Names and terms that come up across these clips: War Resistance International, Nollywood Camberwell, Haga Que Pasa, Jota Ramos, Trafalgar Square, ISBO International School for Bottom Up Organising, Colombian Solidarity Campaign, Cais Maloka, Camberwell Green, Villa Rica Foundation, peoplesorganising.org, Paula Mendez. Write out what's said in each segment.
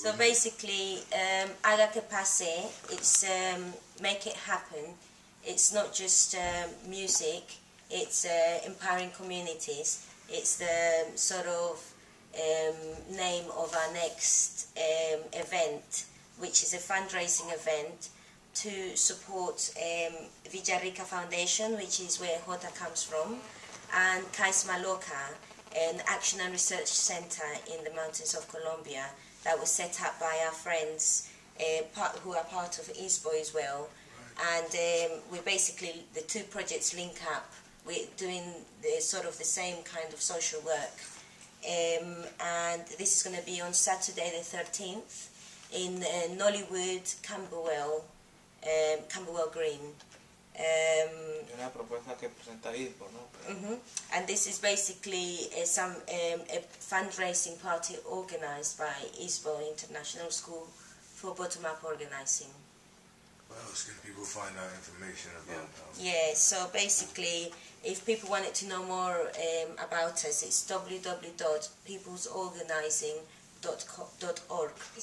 So basically, Haga Que Pasa, it's make it happen. It's not just music, it's empowering communities. It's the sort of name of our next event, which is a fundraising event to support Villa Rica Foundation, which is where Jota comes from, and Cais Maloka, an action and research centre in the mountains of Colombia that was set up by our friends who are part of ISBO as well. And we basically, the two projects link up. We're doing the, sort of the same kind of social work. And this is going to be on Saturday the 13th in Nollywood Camberwell, Camberwell Green. And this is basically a fundraising party organized by ISBO International School for Bottom Up Organising. Well, it's good people find out information about us. Yeah, so basically, if people wanted to know more about us, it's www.peoplesorganising.org.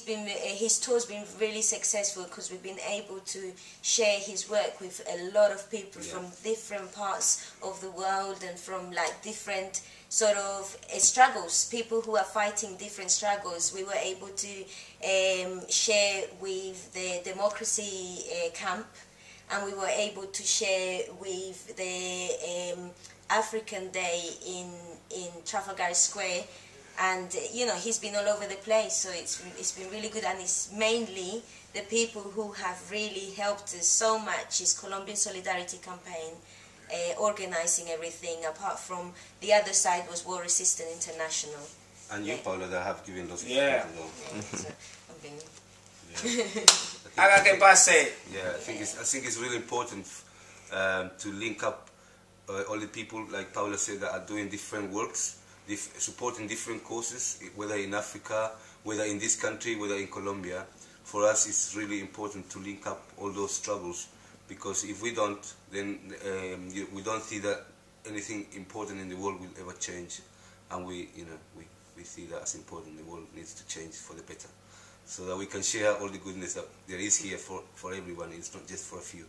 His tour's been really successful because we've been able to share his work with a lot of people from different parts of the world and from like different sort of struggles, people who are fighting different struggles. We were able to share with the democracy camp, and we were able to share with the African Day in Trafalgar Square. And you know, he's been all over the place, so it's been really good. And it's mainly the people who have really helped us so much is Colombian Solidarity Campaign, organising everything. Apart from the other side was War Resistance International. And you, Paula, that have given those. Yeah. Haga Que Pasa. Yeah, I think it's really important to link up all the people, like Paula said, that are doing different works. Supporting different causes, whether in Africa, whether in this country, whether in Colombia. For us, it's really important to link up all those struggles, because if we don't, then we don't see that anything important in the world will ever change, and we see that as important. The world needs to change for the better, so that we can share all the goodness that there is here for everyone. It's not just for a few.